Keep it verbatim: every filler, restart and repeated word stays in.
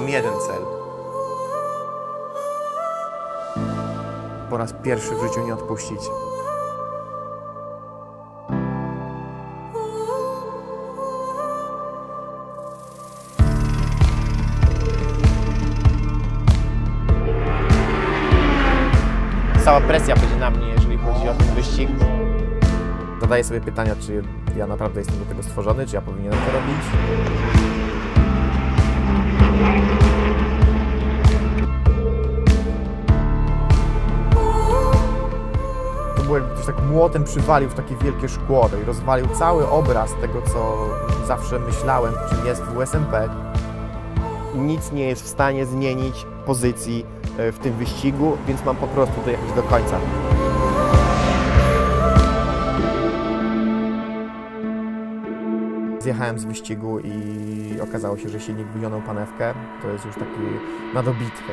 mam jeden cel. Po raz pierwszy w życiu nie odpuścić. Cała presja będzie na mnie, jeżeli chodzi o ten wyścig. Zadaję sobie pytania, czy ja naprawdę jestem do tego stworzony, czy ja powinienem to robić. To byłem, ktoś tak młotem przywalił w takie wielkie szkło i rozwalił cały obraz tego, co zawsze myślałem, czym jest W S M P. Nic nie jest w stanie zmienić pozycji w tym wyścigu, więc mam po prostu dojechać do końca. Zjechałem z wyścigu i okazało się, że silnik wyjął panewkę. To jest już taki na dobitkę.